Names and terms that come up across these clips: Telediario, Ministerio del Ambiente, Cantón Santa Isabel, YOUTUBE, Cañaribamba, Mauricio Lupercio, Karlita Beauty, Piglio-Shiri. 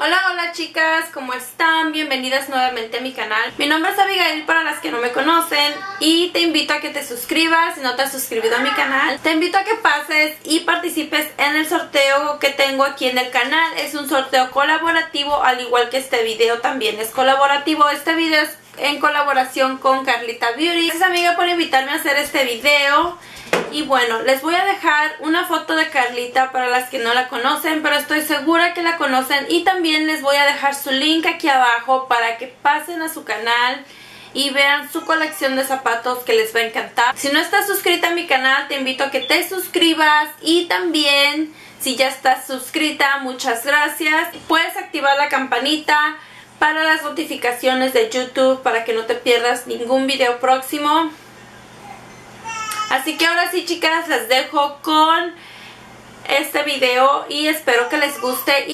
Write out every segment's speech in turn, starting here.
Hola, hola chicas, ¿cómo están? Bienvenidas nuevamente a mi canal. Mi nombre es Abigail para las que no me conocen y te invito a que te suscribas si no te has suscribido a mi canal. Te invito a que pases y participes en el sorteo que tengo aquí en el canal. Es un sorteo colaborativo, al igual que este video también es colaborativo. Este video es en colaboración con Karlita Beauty. Gracias amiga por invitarme a hacer este video. Y bueno, les voy a dejar una foto de Karlita para las que no la conocen, pero estoy segura que la conocen. Y también les voy a dejar su link aquí abajo para que pasen a su canal y vean su colección de zapatos que les va a encantar. Si no estás suscrita a mi canal, te invito a que te suscribas. Y también, si ya estás suscrita, muchas gracias. Puedes activar la campanita para las notificaciones de YouTube para que no te pierdas ningún video próximo. Así que ahora sí, chicas, las dejo con este video y espero que les guste.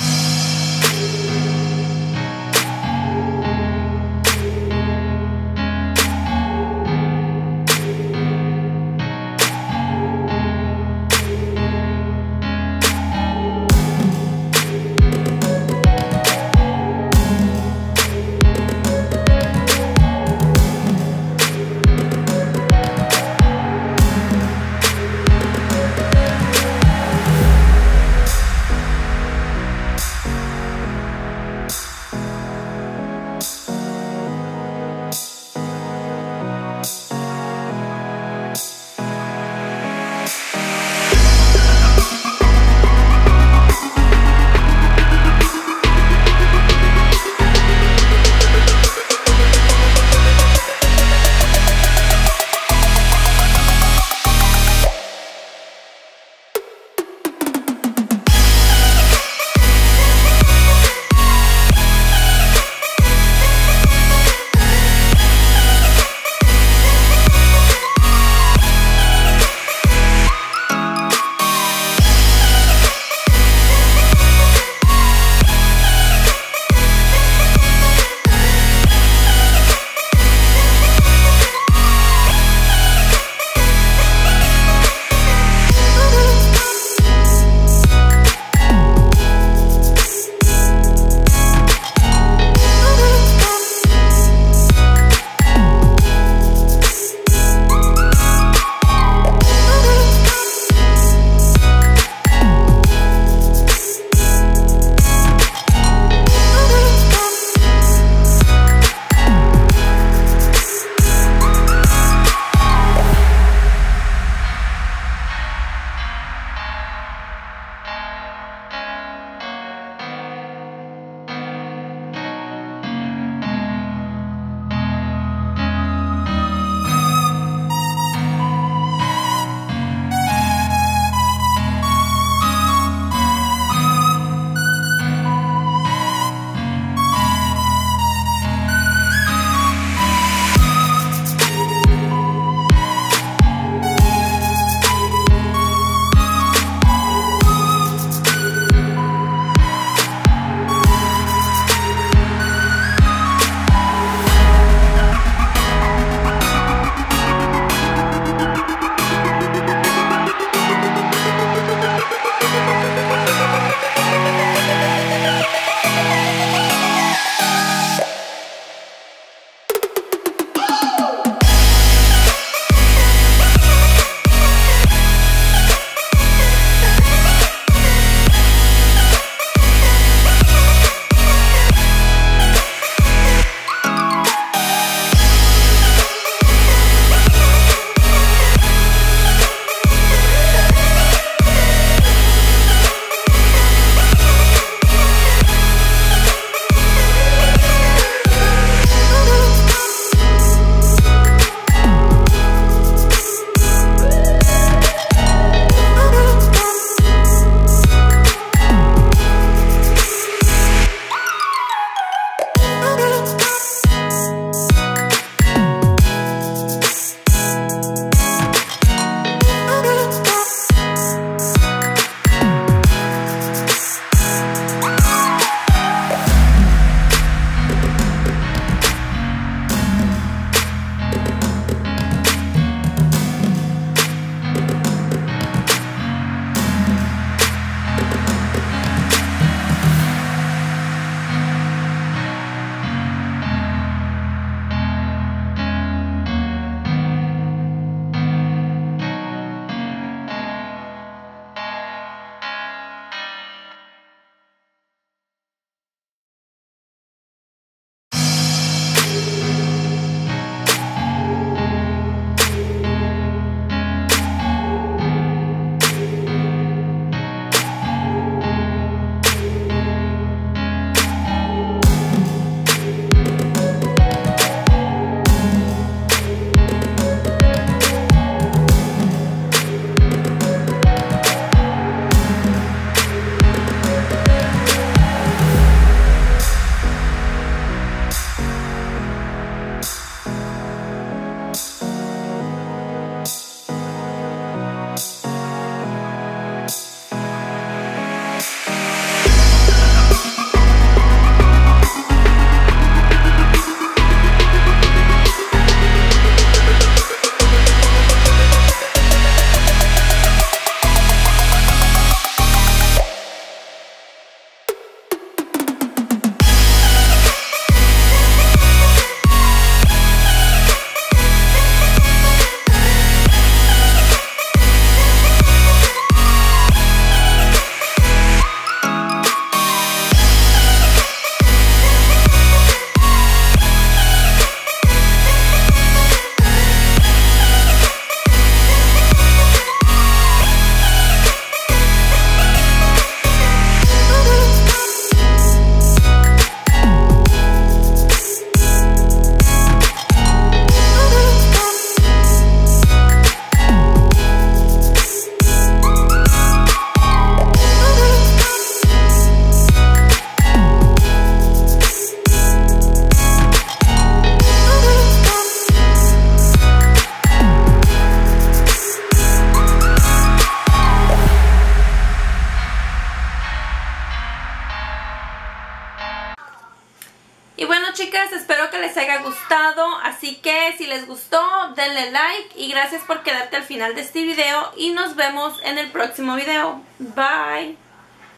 chicas, espero que les haya gustado. Así que si les gustó, denle like. Y gracias por quedarte al final de este video. Y nos vemos en el próximo video. Bye.